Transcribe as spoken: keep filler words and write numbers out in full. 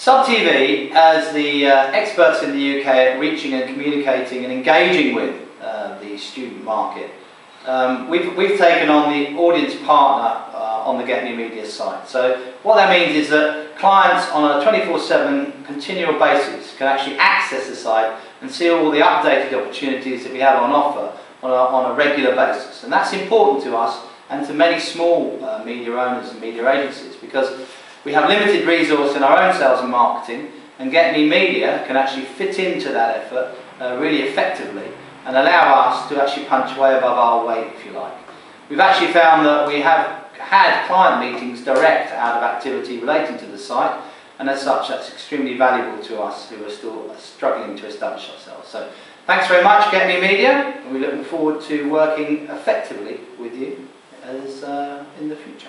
Sub T V, as the uh, experts in the U K at reaching and communicating and engaging with uh, the student market, um, we've, we've taken on the audience partner uh, on the Get Me Media site. So what that means is that clients on a twenty-four seven continual basis can actually access the site and see all the updated opportunities that we have on offer on a, on a regular basis. And that's important to us and to many small uh, media owners and media agencies, because we have limited resource in our own sales and marketing, and Get Me Media can actually fit into that effort uh, really effectively and allow us to actually punch way above our weight, if you like. We've actually found that we have had client meetings direct out of activity relating to the site, and as such that's extremely valuable to us who are still struggling to establish ourselves. So thanks very much, Get Me Media, and we're looking forward to working effectively with you as uh, in the future.